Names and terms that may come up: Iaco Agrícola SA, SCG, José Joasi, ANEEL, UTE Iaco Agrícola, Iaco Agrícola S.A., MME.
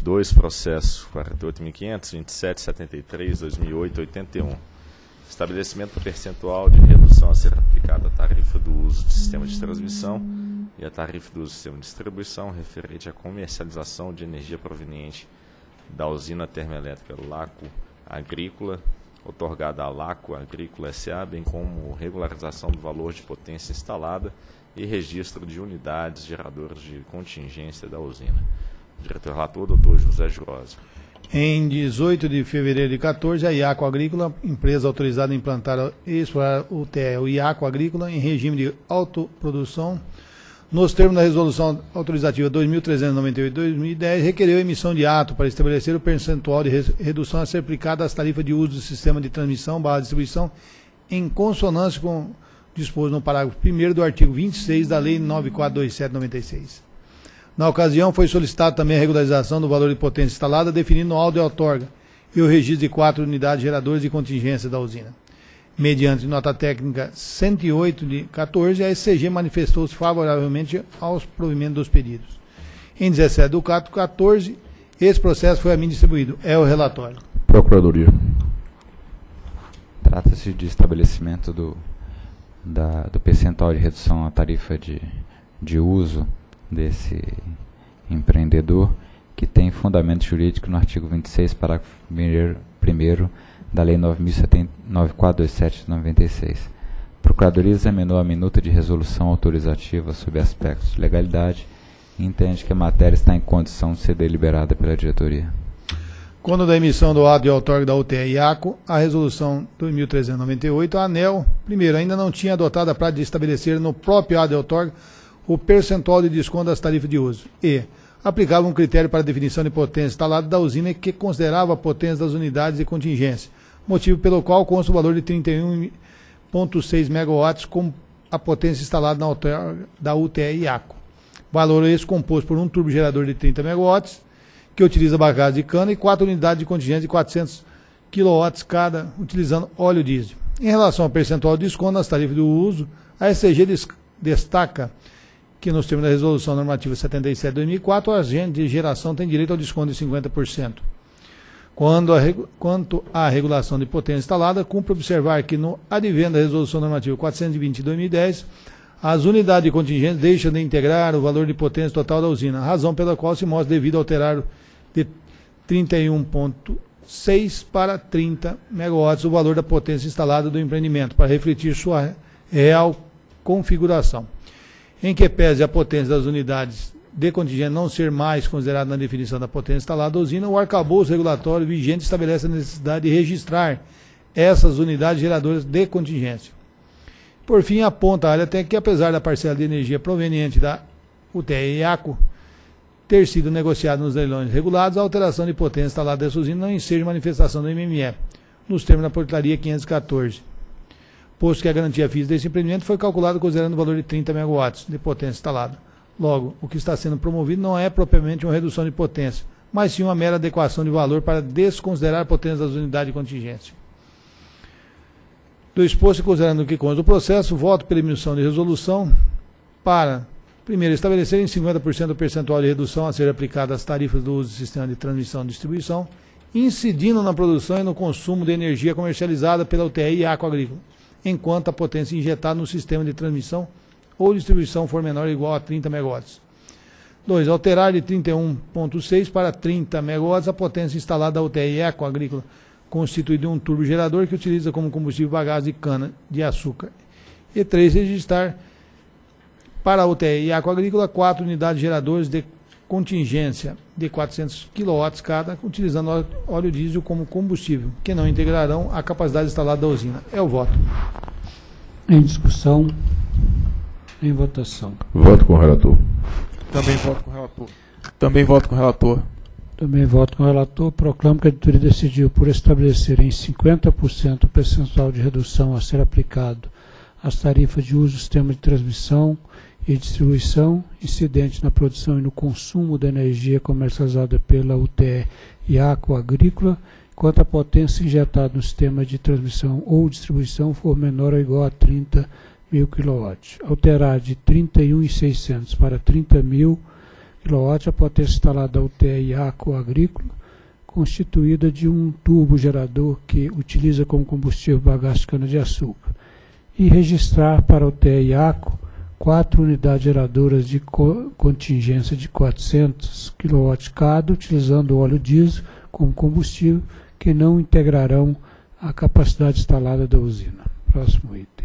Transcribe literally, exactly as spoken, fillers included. vinte e dois, processo quarenta e oito mil quinhentos, vinte e sete, setenta e três, dois mil e oito, oitenta e um. Estabelecimento percentual de redução a ser aplicada à tarifa do uso do sistema de transmissão e à tarifa do uso do sistema de distribuição referente à comercialização de energia proveniente da usina termoelétrica Iaco Agrícola, otorgada à Iaco Agrícola S A, bem como regularização do valor de potência instalada e registro de unidades geradoras de contingência da usina. Diretor relator, doutor José Joasi. Em dezoito de fevereiro de dois mil e quatorze, a Iaco Agrícola, empresa autorizada a implantar e explorar o U T I e Iaco Agrícola em regime de autoprodução, nos termos da Resolução Autorizativa dois mil trezentos e noventa e oito de dois mil e dez, requereu a emissão de ato para estabelecer o percentual de redução a ser aplicada às tarifas de uso do sistema de transmissão barra distribuição, em consonância com o disposto no parágrafo primeiro do artigo vinte e seis da Lei nove mil quatrocentos e vinte e sete de noventa e seis. Na ocasião, foi solicitada também a regularização do valor de potência instalada, definindo o auto de outorga e o registro de quatro unidades geradoras de contingência da usina. Mediante nota técnica cento e oito de quatorze, a S C G manifestou-se favoravelmente aos provimentos dos pedidos. Em dezessete de abril de quatorze, esse processo foi a mim distribuído. É o relatório. Procuradoria. Trata-se de estabelecimento do, da, do percentual de redução à tarifa de, de uso desse empreendedor, que tem fundamento jurídico no artigo vinte e seis, parágrafo primeiro da Lei nove mil quatrocentos e vinte e sete de noventa e seis. A Procuradoria examinou a minuta de resolução autorizativa sob aspectos de legalidade e entende que a matéria está em condição de ser deliberada pela diretoria. Quando da emissão do ato de outorga da U T I e Iaco, a resolução dois mil trezentos e noventa e oito, a ANEEL, primeiro, ainda não tinha adotado a prática de estabelecer no próprio ato de outorga o percentual de desconto das tarifas de uso e aplicava um critério para a definição de potência instalada da usina que considerava a potência das unidades de contingência, motivo pelo qual consta o valor de trinta e um vírgula seis megawatts como a potência instalada na outorga da U T I e Iaco. Valor esse composto por um turbogerador de trinta megawatts, que utiliza bagagem de cana, e quatro unidades de contingência de quatrocentos quilowatts cada, utilizando óleo diesel. Em relação ao percentual de desconto nas tarifas do uso, a S C G destaca que, nos termos da Resolução Normativa setenta e sete de dois mil e quatro, o agente de geração tem direito ao desconto de cinquenta por cento. Quando a, quanto à regulação de potência instalada, cumpre observar que, no advento da Resolução Normativa quatrocentos e vinte de dois mil e dez, as unidades de contingência deixam de integrar o valor de potência total da usina, razão pela qual se mostra devido alterar de trinta e um vírgula seis para trinta megawatts o valor da potência instalada do empreendimento, para refletir sua real configuração. Em que pese a potência das unidades de contingência não ser mais considerada na definição da potência instalada da usina, o arcabouço regulatório vigente estabelece a necessidade de registrar essas unidades geradoras de contingência. Por fim, aponta a área até que, apesar da parcela de energia proveniente da U T I e Iaco ter sido negociada nos leilões regulados, a alteração de potência instalada dessa usina não enseja manifestação do M M E, nos termos da portaria quinhentos e quatorze. Posto que a garantia física desse empreendimento foi calculada considerando o valor de trinta megawatts de potência instalada. Logo, o que está sendo promovido não é propriamente uma redução de potência, mas sim uma mera adequação de valor para desconsiderar a potência das unidades de contingência. Do exposto e considerando o que consta do processo, voto pela emissão de resolução para, primeiro, estabelecer em cinquenta por cento o percentual de redução a ser aplicada às tarifas do uso do sistema de transmissão e distribuição, incidindo na produção e no consumo de energia comercializada pela U T I e Iaco Agrícola, enquanto a potência injetada no sistema de transmissão ou distribuição for menor ou igual a trinta megawatts. dois. Alterar de trinta e um vírgula seis para trinta megawatts a potência instalada da U T I e Iaco Agrícola, constituída de um turbogerador que utiliza como combustível bagagem de cana de açúcar. E três. Registrar para a U T I e Iaco Agrícola quatro unidades geradoras de contingência de quatrocentos quilowatts cada, utilizando óleo diesel como combustível, que não integrarão a capacidade instalada da usina. É o voto. Em discussão, em votação. Voto com o relator. Também voto com o relator. Também voto com o relator. Também voto com o relator. Proclamo que a diretoria decidiu por estabelecer em cinquenta por cento o percentual de redução a ser aplicado às tarifas de uso do sistema de transmissão e distribuição, incidente na produção e no consumo da energia comercializada pela U T E e Iaco Agrícola, enquanto a potência injetada no sistema de transmissão ou distribuição for menor ou igual a trinta mil quilowatts. Alterar de trinta e um mil e seiscentos para trinta mil quilowatts já pode ter instalado a U T I e Iaco Agrícola, constituída de um turbogerador que utiliza como combustível bagaço cana-de-açúcar, e registrar para a U T I e Iaco quatro unidades geradoras de co contingência de quatrocentos quilowatts cada, utilizando óleo diesel como combustível, que não integrarão a capacidade instalada da usina. Próximo item.